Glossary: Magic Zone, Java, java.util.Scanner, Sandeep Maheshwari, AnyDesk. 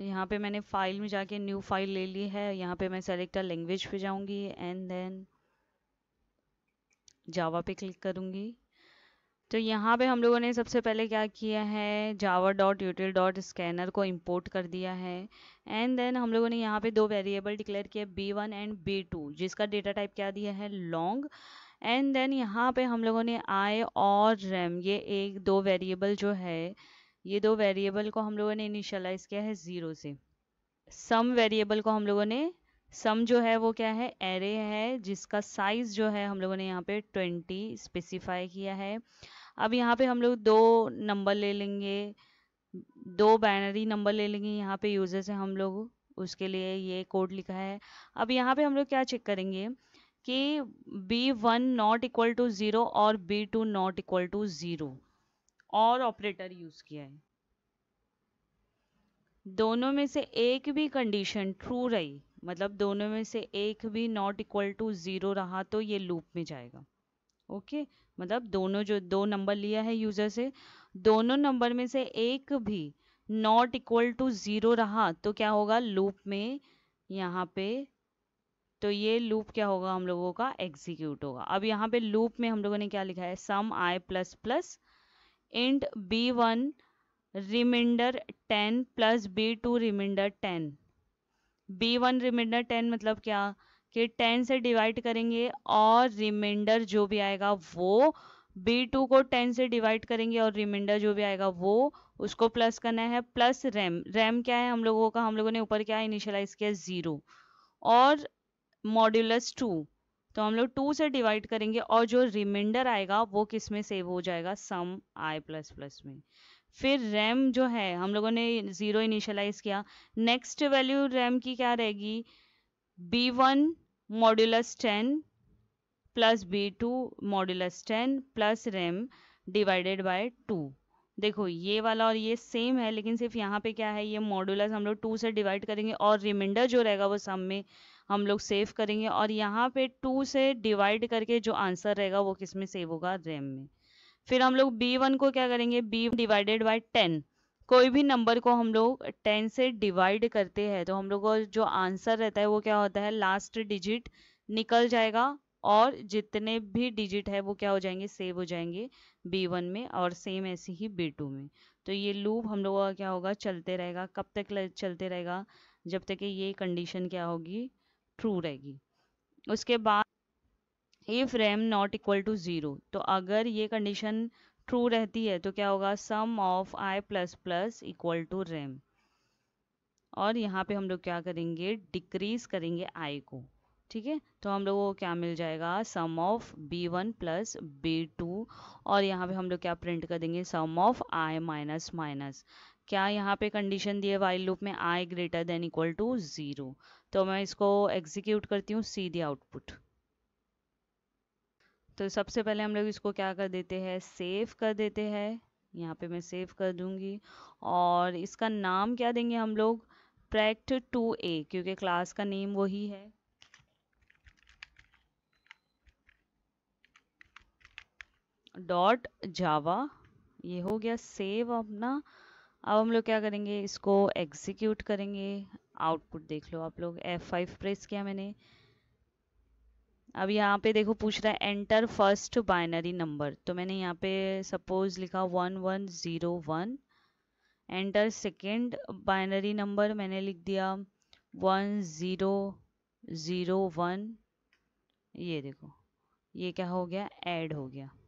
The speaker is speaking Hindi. यहाँ पे मैंने फाइल में जाके न्यू फाइल ले ली है। यहाँ पे मैं सेलेक्ट अ लैंग्वेज पे जाऊँगी एंड देन जावा पे क्लिक करूँगी। तो यहाँ पे हम लोगों ने सबसे पहले क्या किया है, java.util.Scanner को इंपोर्ट कर दिया है एंड देन हम लोगों ने यहाँ पे दो वेरिएबल डिक्लेयर किया b1 एंड b2, जिसका डेटा टाइप क्या दिया है लॉन्ग। एंड देन यहाँ पे हम लोगों ने i और rem ये दो वेरिएबल को हम लोगों ने इनिशियलाइज़ किया है 0 से। सम वेरिएबल को हम लोगों ने, सम जो है वो क्या है, एरे है जिसका साइज़ जो है हम लोगों ने यहाँ पे 20 स्पेसिफाई किया है। अब यहाँ पे हम लोग दो नंबर ले लेंगे, दो बाइनरी नंबर ले लेंगे यहाँ पे यूज़र से हम लोग, उसके लिए ये कोड लिखा है। अब यहाँ पे हम लोग क्या चेक करेंगे कि b1 नॉट इक्वल टू 0 और b2 नॉट इक्वल टू 0 और ऑपरेटर यूज़ किया है। दोनों में से एक भी कंडीशन ट्रू रही, मतलब दोनों में से एक भी नॉट इक्वल टू 0 रहा तो ये लूप में जाएगा। ओके, मतलब दोनों जो दो नंबर लिया है यूज़र से, दोनों नंबर में से एक भी नॉट इक्वल टू 0 रहा तो क्या होगा लूप में, यहाँ पे तो ये लूप क्या होगा हम लोगों का एग्जीक्यूट होगा। अब यहाँ पे लूप में हम लोगों ने क्या लिखा है, sum i plus plus int b1 remainder 10 plus b2 remainder 10। b1 remainder 10 मतलब क्या कि 10 से डिवाइड करेंगे और रिमाइंडर जो भी आएगा वो, b2 को 10 से डिवाइड करेंगे और रिमाइंडर जो भी आएगा वो उसको प्लस करना है, प्लस रैम। रैम क्या है हम लोगों का, हम लोगों ने ऊपर क्या इनिशियलाइज किया 0 और मॉड्यूलस 2, तो हम लोग 2 से डिवाइड करेंगे और जो रिमाइंडर आएगा वो किस में सेव हो जाएगा, सम i प्लस प्लस में। फिर रैम जो है हम लोगों ने 0 इनिशियलाइज किया, नेक्स्ट वैल्यू रैम की क्या रहेगी, b1 modulus 10 plus b2 modulus 10 plus RAM divided by 2। देखो ये वाला और ये सेम है, लेकिन सिर्फ यहाँ पे क्या है, ये मॉड्यूलस हम लोग 2 से डिवाइड करेंगे और रिमाइंडर जो रहेगा वो सम में हम लोग सेव करेंगे और यहाँ पे 2 से डिवाइड करके जो आंसर रहेगा वो किस में सेव होगा, रैम में। फिर हम लोग b1 को क्या करेंगे, b डिवाइडेड बाय 10, कोई भी नंबर को हम लोग 10 से डिवाइड करते हैं तो हम लोग को जो आंसर रहता है वो क्या होता है, लास्ट डिजिट निकल जाएगा और जितने भी डिजिट है वो क्या हो जाएंगे, सेव हो जाएंगे b1 में और सेम ऐसे ही b2 में। तो ये लूप हम लोगों का क्या होगा, चलते रहेगा। कब तक चलते रहेगा, जब तक कि ये कंडीशन क्या होगी, ट्रू रहेगी। उसके बाद if rem not equal to 0, तो अगर ये कंडीशन ट्रू रहती है तो क्या होगा, sum of i plus plus equal to RAM. और यहाँ पे हम लोग क्या करेंगे, डिक्रीज करेंगे i को, ठीक है। तो हम लोगों को क्या मिल जाएगा, sum of b1 plus b2 और यहाँ पे हम लोग क्या प्रिंट कर देंगे, sum of i minus minus. क्या यहाँ पे कंडीशन दी है वाइल लूप में, i greater than equal to 0। तो मैं इसको एग्जीक्यूट करती हूँ, सीधी आउटपुट। तो सबसे पहले हम लोग इसको क्या कर देते हैं, सेव कर देते हैं। यहाँ पे मैं सेव कर दूँगी और इसका नाम क्या देंगे हम लोग, pract2a, क्योंकि क्लास का नेम वही है। डॉट जावा, ये हो गया सेव अपना। अब हम लोग क्या करेंगे, इसको एग्जीक्यूट करेंगे। आउटपुट देख लो आप लोग, F5 प्रेस किया मैंने। अब यहाँ पे देखो पूछ रहा है एंटर फर्स्ट बाइनरी नंबर, तो मैंने यहाँ पे सपोज लिखा 1101। एंटर सेकेंड बाइनरी नंबर, मैंने लिख दिया 1001। ये देखो ये क्या हो गया, ऐड हो गया।